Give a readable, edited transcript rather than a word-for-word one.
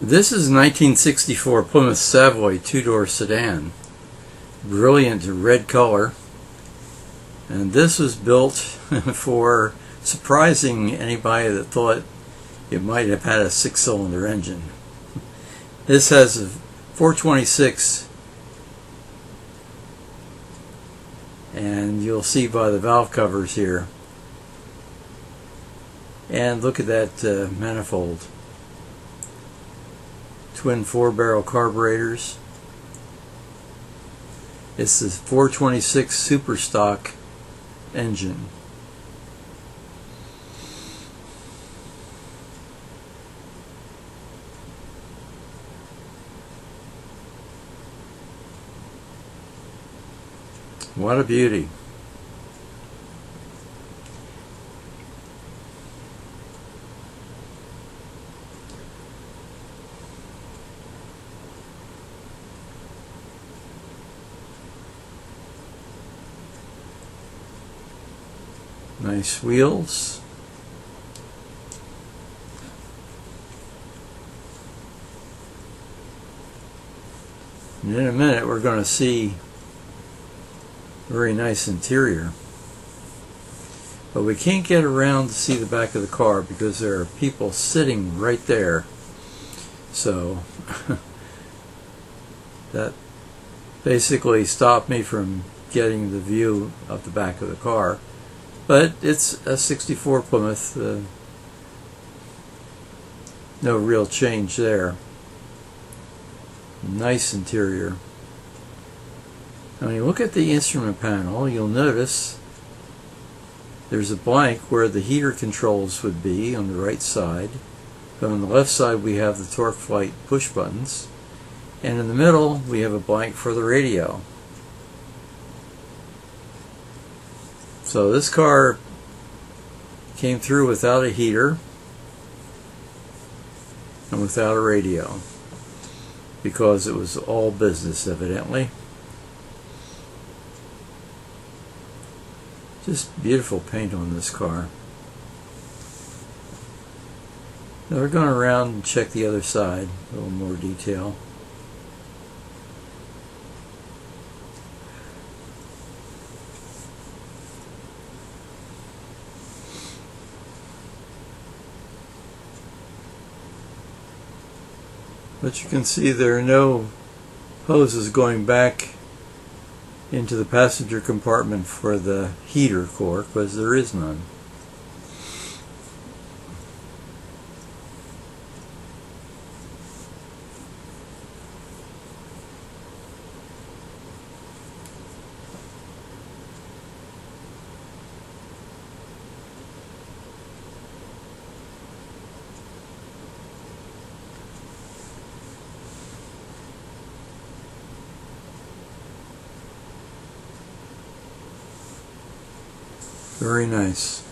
This is a 1964 Plymouth Savoy two-door sedan. Brilliant red color. And this was built for surprising anybody that thought it might have had a six-cylinder engine. This has a 426, and you'll see by the valve covers here. And look at that manifold. Twin four-barrel carburetors. It's the 426 Superstock engine. What a beauty. Nice wheels. And in a minute we're going to see very nice interior, but we can't get around to see the back of the car because there are people sitting right there, so that basically stopped me from getting the view of the back of the car. But it's a 64 Plymouth, no real change there. Nice interior. When you look at the instrument panel, you'll notice there's a blank where the heater controls would be on the right side, but on the left side we have the Torque Flight push buttons, and in the middle we have a blank for the radio. So this car came through without a heater and without a radio, because it was all business evidently. Just beautiful paint on this car. Now we're going around and check the other side, a little more detail. But you can see there are no hoses going back into the passenger compartment for the heater core, because there is none. Very nice.